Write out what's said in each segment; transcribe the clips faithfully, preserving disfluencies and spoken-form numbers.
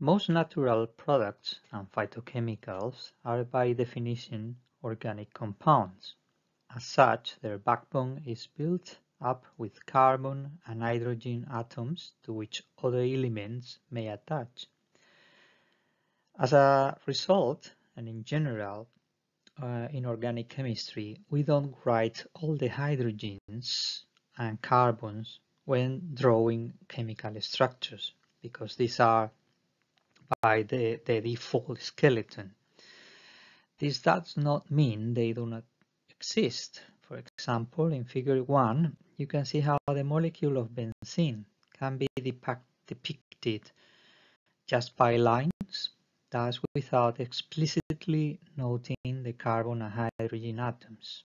Most natural products and phytochemicals are by definition organic compounds. As such, their backbone is built up with carbon and hydrogen atoms to which other elements may attach. As a result, and in general, uh, in organic chemistry, we don't write all the hydrogens and carbons when drawing chemical structures, because these are by the, the default skeleton. This does not mean they do not exist. For example, in figure one, you can see how the molecule of benzene can be depicted just by lines, thus without explicitly noting the carbon and hydrogen atoms.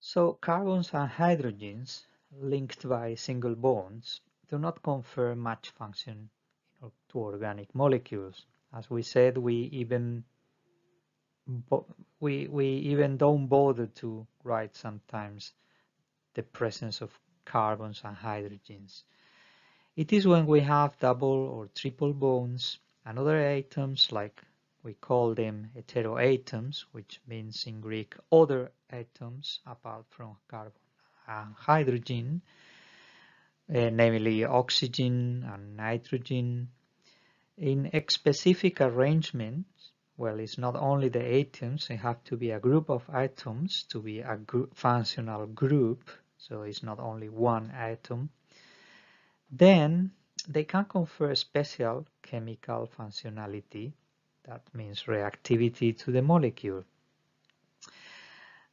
So carbons and hydrogens, linked by single bonds, do not confer much function to organic molecules. As we said, we even we we even don't bother to write sometimes the presence of carbons and hydrogens. It is when we have double or triple bonds and other atoms, like we call them heteroatoms, which means in Greek other atoms apart from carbon and hydrogen, uh, namely oxygen and nitrogen, in specific arrangements. Well, it's not only the atoms, it have to be a group of atoms to be a group, functional group, so it's not only one atom. Then they can confer special chemical functionality. That means reactivity to the molecule.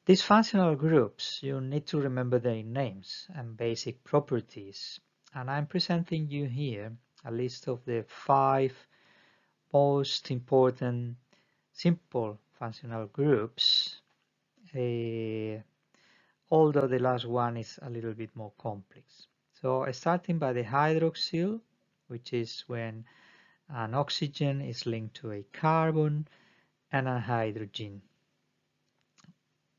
These functional groups, you need to remember their names and basic properties. And I'm presenting you here a list of the five most important simple functional groups, uh, although the last one is a little bit more complex. So starting by the hydroxyl, which is when an oxygen is linked to a carbon and a hydrogen,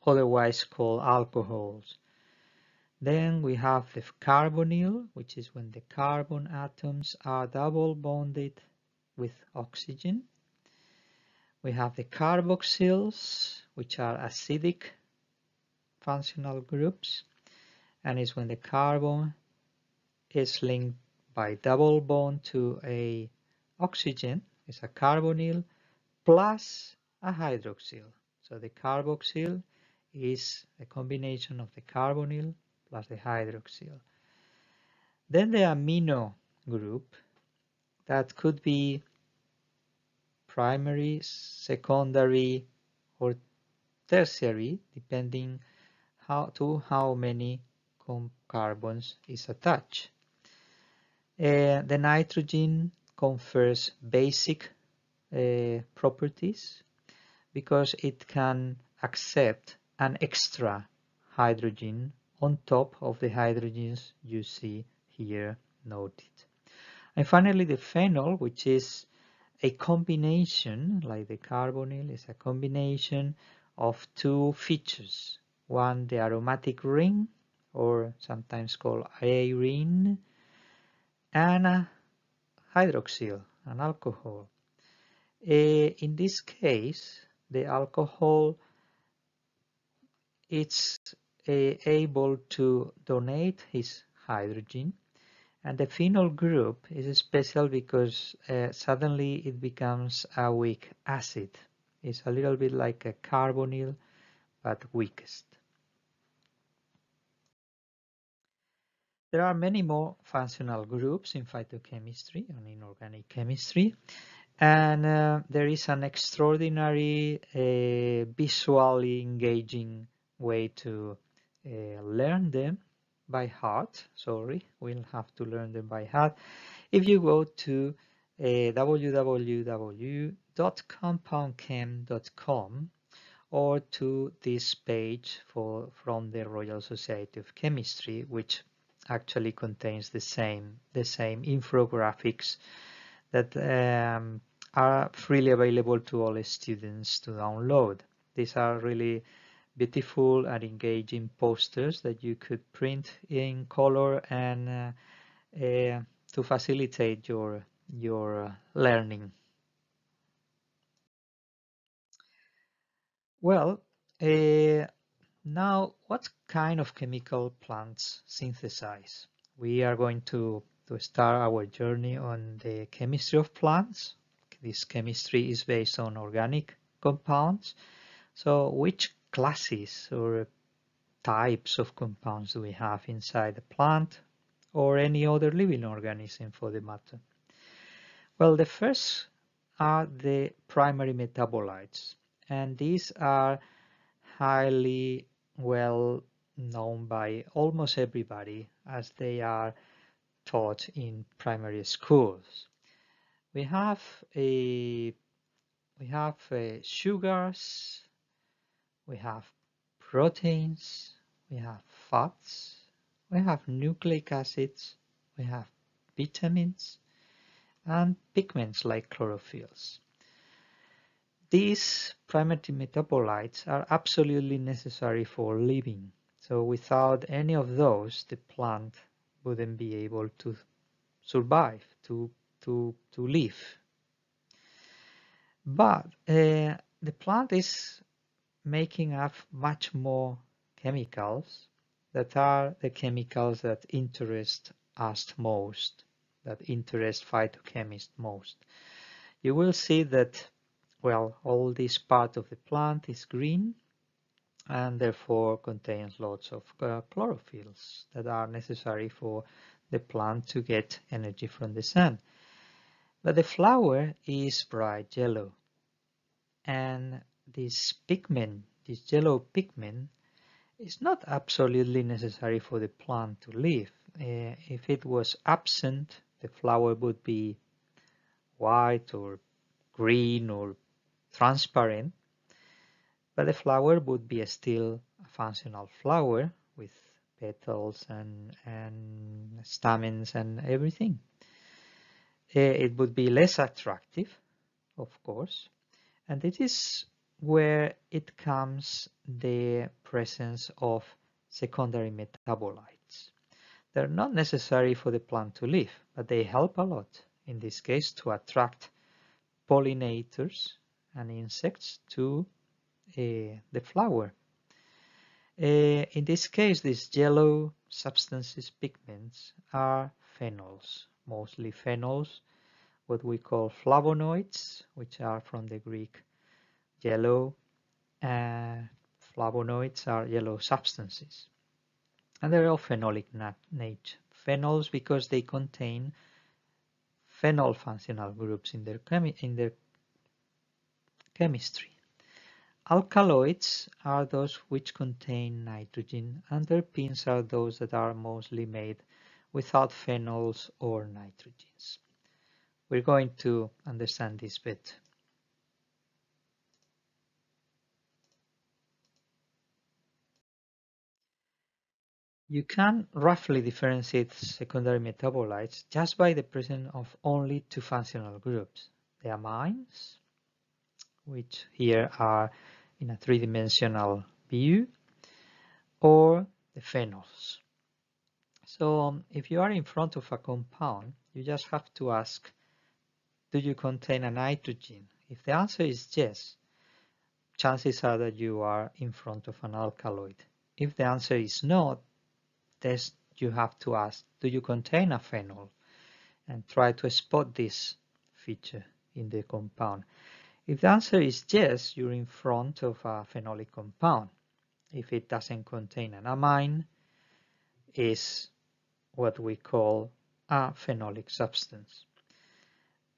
otherwise called alcohols. Then we have the carbonyl, which is when the carbon atoms are double bonded with oxygen. We have the carboxyls, which are acidic functional groups, and is when the carbon is linked by double bond to a oxygen, is a carbonyl plus a hydroxyl. So the carboxyl is a combination of the carbonyl plus the hydroxyl. Then the amino group, that could be primary, secondary or tertiary, depending how to how many carbons is attached. Uh, the nitrogen confers basic uh, properties because it can accept an extra hydrogen on top of the hydrogens you see here noted. And finally, the phenol, which is a combination, like the carbonyl, is a combination of two features. One, the aromatic ring, or sometimes called arine, and a hydroxyl, an alcohol. Uh, in this case, the alcohol is uh, able to donate his hydrogen, and the phenol group is special because uh, suddenly it becomes a weak acid. It's a little bit like a carbonyl, but weakest. There are many more functional groups in phytochemistry and in organic chemistry, and uh, there is an extraordinary, uh, visually engaging way to uh, learn them by heart. Sorry, we'll have to learn them by heart if you go to uh, w w w dot compound chem dot com or to this page for, from the Royal Society of Chemistry, which actually contains the same, the same infographics that um, are freely available to all students to download. These are really beautiful and engaging posters that you could print in color and uh, uh, to facilitate your, your learning. Well, uh, now what kind of chemical plants synthesize? We are going to, to start our journey on the chemistry of plants. This chemistry is based on organic compounds. So which classes or types of compounds do we have inside the plant or any other living organism for the matter? Well, the first are the primary metabolites, and these are highly well known by almost everybody as they are taught in primary schools. We have a we have a sugars, we have proteins, we have fats, we have nucleic acids, we have vitamins, and pigments like chlorophylls. These primary metabolites are absolutely necessary for living. So without any of those, the plant wouldn't be able to survive, to, to, to live. But uh, the plant is making up much more chemicals that are the chemicals that interest us most, that interest phytochemists most. You will see that, well, all this part of the plant is green and therefore contains lots of uh, chlorophylls that are necessary for the plant to get energy from the sun. But the flower is bright yellow, and this pigment, this yellow pigment, is not absolutely necessary for the plant to live. Uh, if it was absent, the flower would be white or green or transparent, but the flower would be a still a functional flower with petals and, and stamens and everything. Uh, it would be less attractive, of course, and it is where it comes the presence of secondary metabolites. They're not necessary for the plant to live, but they help a lot, in this case, to attract pollinators and insects to uh, the flower. Uh, in this case, these yellow substances, pigments, are phenols, mostly phenols, what we call flavonoids, which are from the Greek yellow, uh, flavonoids are yellow substances, and they're all phenolic nature. Phenols because they contain phenol functional groups in their, chemi in their chemistry. Alkaloids are those which contain nitrogen, and their pins are those that are mostly made without phenols or nitrogens. We're going to understand this bit. You can roughly differentiate secondary metabolites just by the presence of only two functional groups, the amines, which here are in a three-dimensional view, or the phenols. So um, if you are in front of a compound, you just have to ask, do you contain a nitrogen? If the answer is yes, chances are that you are in front of an alkaloid. If the answer is no, you have to ask, do you contain a phenol? And try to spot this feature in the compound. If the answer is yes, you're in front of a phenolic compound. If it doesn't contain an amine, is what we call a phenolic substance.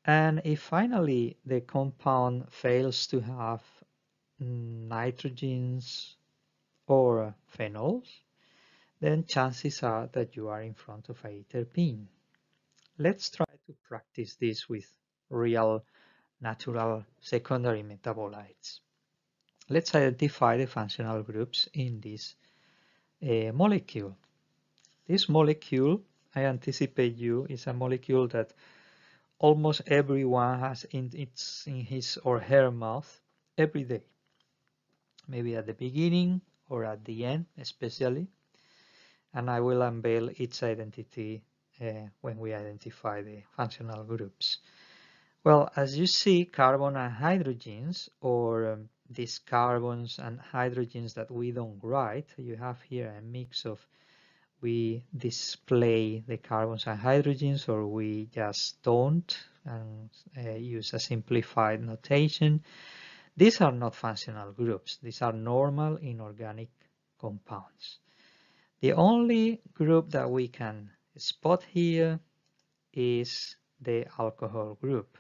And if finally the compound fails to have nitrogens or phenols, then chances are that you are in front of a terpene. Let's try to practice this with real natural secondary metabolites. Let's identify the functional groups in this uh, molecule. This molecule, I anticipate you, is a molecule that almost everyone has in, its, in his or her mouth every day. Maybe at the beginning or at the end especially. And I will unveil its identity uh, when we identify the functional groups. Well, as you see, carbon and hydrogens, or um, these carbons and hydrogens that we don't write, you have here a mix of, we display the carbons and hydrogens, or we just don't, and uh, use a simplified notation. These are not functional groups. These are normal inorganic compounds. The only group that we can spot here is the alcohol group.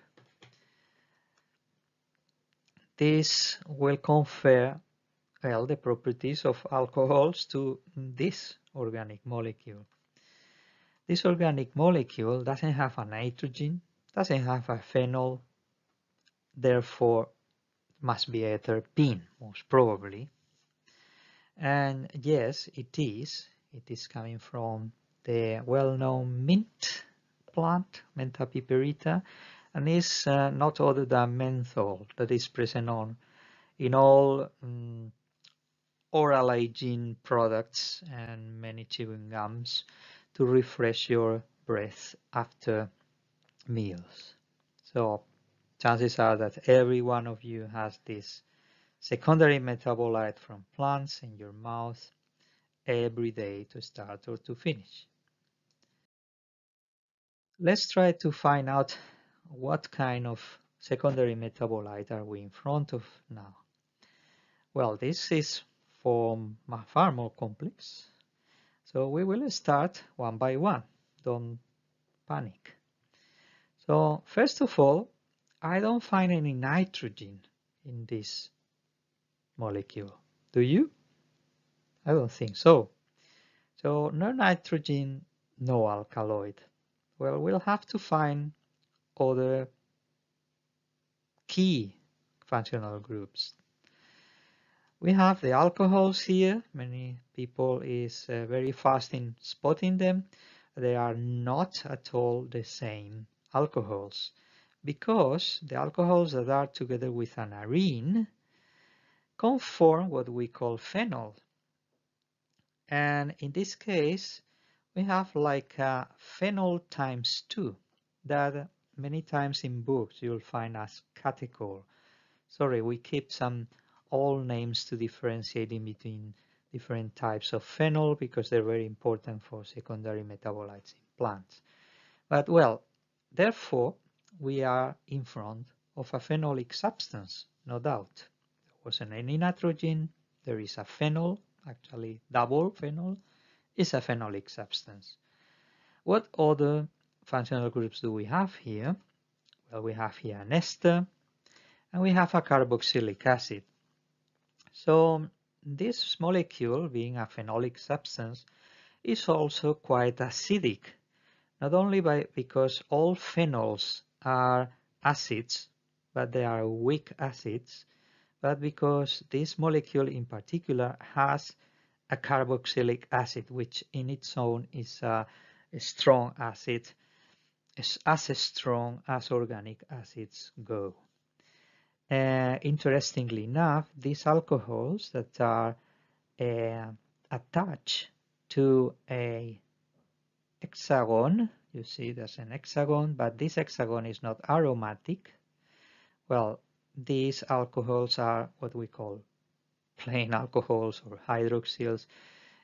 This will confer well, the properties of alcohols to this organic molecule. This organic molecule doesn't have a nitrogen, doesn't have a phenol, therefore must be atropine, most probably. And yes, it is. It is coming from the well-known mint plant, mentha piperita, and is uh, not other than menthol that is present on in all um, oral hygiene products and many chewing gums to refresh your breath after meals. So chances are that every one of you has this secondary metabolite from plants in your mouth every day to start or to finish. Let's try to find out what kind of secondary metabolite are we in front of now. Well, this is form far more complex, so we will start one by one. Don't panic. So first of all, I don't find any nitrogen in this molecule. Do you? I don't think so. So no nitrogen, no alkaloid. Well, we'll have to find other key functional groups. We have the alcohols here. Many people is uh, very fast in spotting them. They are not at all the same alcohols, because the alcohols that are together with an arene conform what we call phenol. And in this case, we have like a phenol times two that many times in books you'll find as catechol. Sorry, we keep some old names to differentiate in between different types of phenol because they're very important for secondary metabolites in plants. But well, therefore, we are in front of a phenolic substance, no doubt. There wasn't any nitrogen, there is a phenol, actually double phenol is a phenolic substance. What other functional groups do we have here? Well, we have here an ester, and we have a carboxylic acid. So this molecule, being a phenolic substance, is also quite acidic, not only by because all phenols are acids, but they are weak acids, but because this molecule in particular has a carboxylic acid, which in its own is a, a strong acid, is as strong as organic acids go. Uh, interestingly enough, these alcohols that are uh, attached to a hexagon, you see there's an hexagon, but this hexagon is not aromatic. Well, these alcohols are what we call plain alcohols or hydroxyls,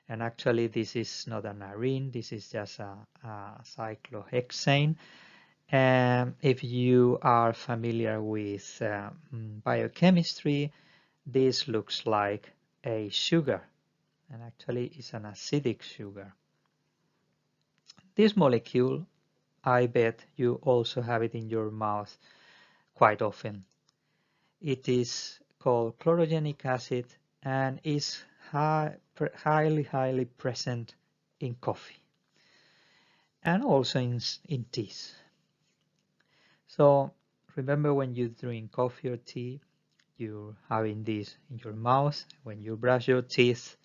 and actually this is not an arene, this is just a, a cyclohexane. Um, if you are familiar with uh, biochemistry, this looks like a sugar, and actually it's an acidic sugar. This molecule, I bet you also have it in your mouth quite often. It is called chlorogenic acid and is high, highly, highly present in coffee and also in, in teas. So remember, when you drink coffee or tea, you're having this in your mouth, when you brush your teeth,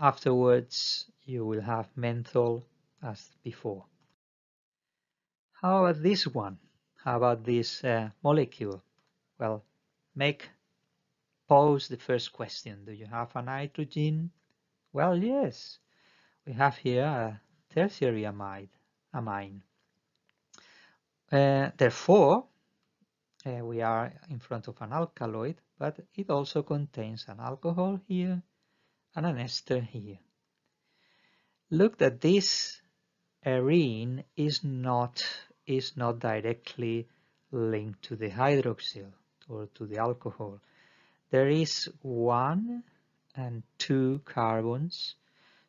afterwards you will have menthol as before. How about this one? How about this uh, molecule? Well, make pose the first question. Do you have a nitrogen? Well, yes. We have here a tertiary amide, amine. Uh, therefore, uh, we are in front of an alkaloid, but it also contains an alcohol here and an ester here. Look that this arene is not is not directly linked to the hydroxyl or to the alcohol. There is one and two carbons,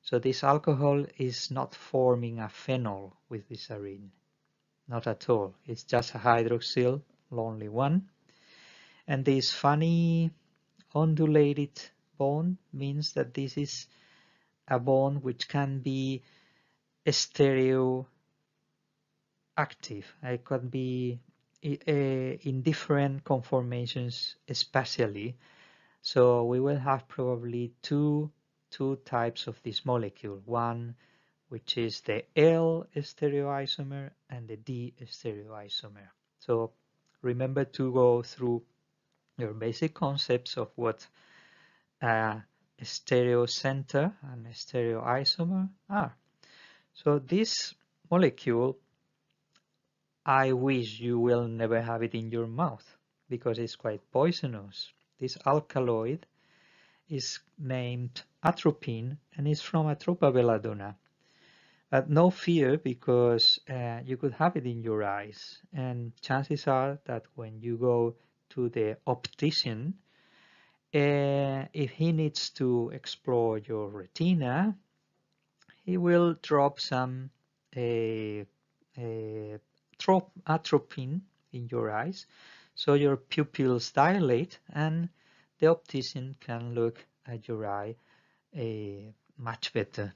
so this alcohol is not forming a phenol with this arene, not at all. It's just a hydroxyl, lonely one. And this funny ondulated bond means that this is a bond which can be stereo active. It can be in different conformations spatially, so we will have probably two two types of this molecule, one which is the L stereoisomer and the D stereoisomer. So remember to go through your basic concepts of what a stereo center and a stereoisomer are. So this molecule, I wish you will never have it in your mouth because it's quite poisonous. This alkaloid is named atropine and is from Atropa Belladonna. But no fear, because uh, you could have it in your eyes, and chances are that when you go to the optician, uh, if he needs to explore your retina, he will drop some uh, uh, atropine in your eyes, so your pupils dilate and the optician can look at your eye uh, much better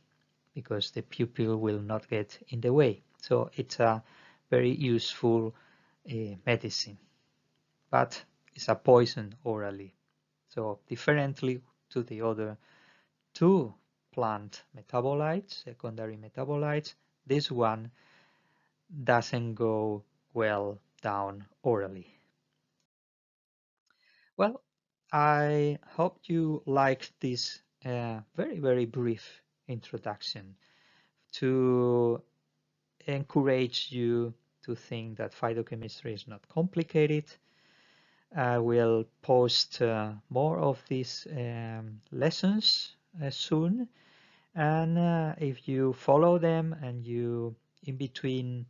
because the pupil will not get in the way. So it's a very useful uh, medicine, but it's a poison orally. So differently to the other two plant metabolites, secondary metabolites, this one doesn't go well down orally. Well, I hope you liked this uh, very, very brief introduction to encourage you to think that phytochemistry is not complicated. I will post uh, more of these um, lessons uh, soon, and uh, if you follow them and you in between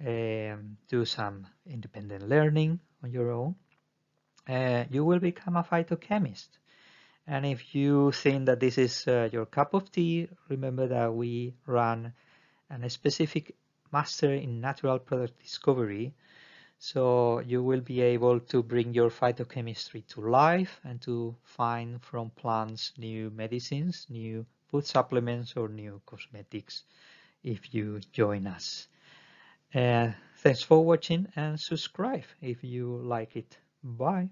Um, do some independent learning on your own, uh, you will become a phytochemist. And if you think that this is uh, your cup of tea, remember that we run a specific master in natural product discovery, so you will be able to bring your phytochemistry to life and to find from plants new medicines, new food supplements, or new cosmetics if you join us. Uh, thanks for watching, and subscribe if you like it. Bye.